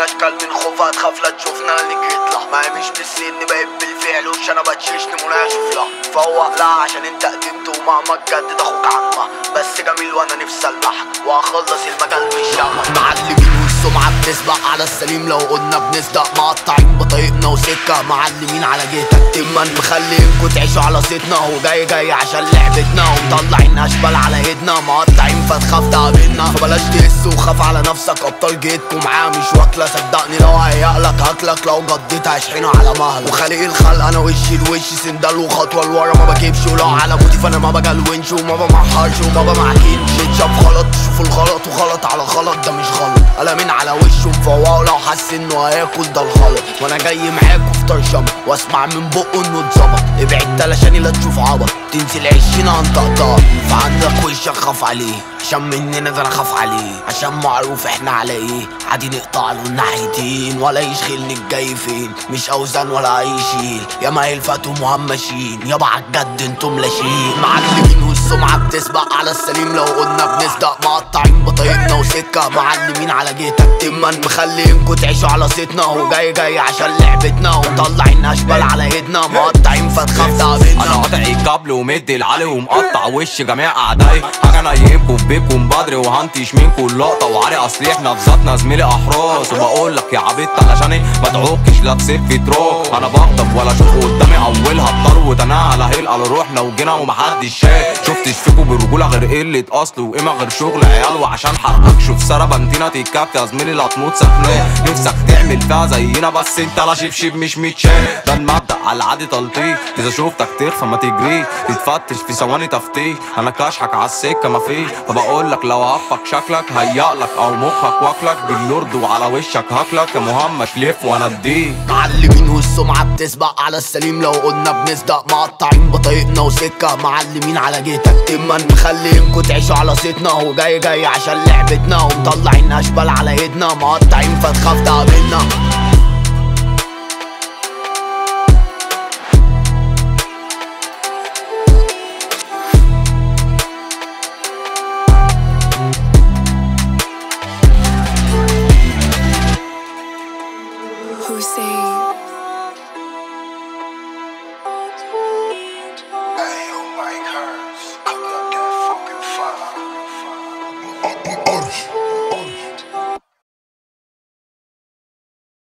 من اشكال من خوفها تخاف لا تشوفنا اللي يطلع معي مش بالسن باين بالفعل وش انا بتشيشني منى اشوف لها فوق لها عشان انت قدمت ومهما تجدد اخوك عمها بس جميل وانا نفسي المحن وهخلص المجال بالشغف معاك سمعة بنسبق على السليم لو قلنا بنصدق مقطعين بطريقنا وسكة معلمين على جهتك تما مخلي انكوا تعيشوا على صيتنا وجاي جاي عشان لعبتنا ومطلعين اشبال على ايدنا مقطعين فتخاف تقابلنا فبلاش تقس وخاف على نفسك ابطال جيتكوا معاه مش واكلة صدقني لو هيقلك هاكلك لو جضيت هشحنه على مهلك وخالق الخلق انا وشي لوش سندال وخطوة لورا ما بجيبش ولو على موتي فانا ما بجلونش وما بمحرش وما بمعكينش اتشاف غلط تشوفوا الغلط وغلط على غلط ده مش غلط قلمين على وشه مفوقه لو حس انه هياكل ده الغلط وانا جاي معاكوا في طرشمه واسمع من بقه انه اتظبط ابعد تلاشاني لا تشوف عبط تنسي العشرين هنطقطق فعندك وشك خاف عليه عشان مننا ده انا خاف عليه عشان معروف احنا على ايه عادي نقطع له الناحيتين ولا يشغلني الجاي فين مش اوزان ولا اي شيل ياما هيلفتوا مهمشين يابا عالجد انتم لاشين معلمين والسمعه بتسبق على السليم لو قلنا بنصدق مقطعين بطريقنا وسكه معلمين على جهتك تما مخلي انكوا تعيشوا على صيتنا وجاي جاي عشان لعبتنا ومطلعين اشبال على ايدنا مقطعين فتخاف تعبتنا انا قاطع الكابل ومدي العلي ومقطع وش جميع اعدائي حاجه انا يبقوا في بيبكم بدري وهنتش منكوا اللقطه وعري اصلي احنا في ذاتنا زميلي احراس وبقول لك يا عبيط علشان ما تعوقش لا تسيب تروح انا بغضب ولا اشوف قدامي اولها الطروه انا على هيل روحنا وجينا ومحدش شاف شفتش فيكوا برجوله غير قله اصل وقيمه غير شغل عيال وعشان حقك شوف ساره بنتينا تتكفي زميلي لا تموت سخنان نفسك تعمل فيها زينا بس انت لا شبشب مش متشال ده المبدأ على العادي تلطيق اذا شفتك تخفى ما تجريش تتفتش في ثواني تفتيش انا كاشحك على السكه مفيش فبقول لك لو هفك شكلك هيقلك او مخك واكلك باللورد وعلى وشك هاكلك يا مهمش لف وانا اديك معلمين والسمعه بتسبق على السليم لو قلنا بنصدق مقطعين بطريقنا وسكه معلمين على جهتك تما مخلي انكوا تعيشوا على صيتنا وجاي جاي عشان لعبتنا ومطلعين اشبال على ايدنا مقطعين فتخاف تقابلنا. Hussein.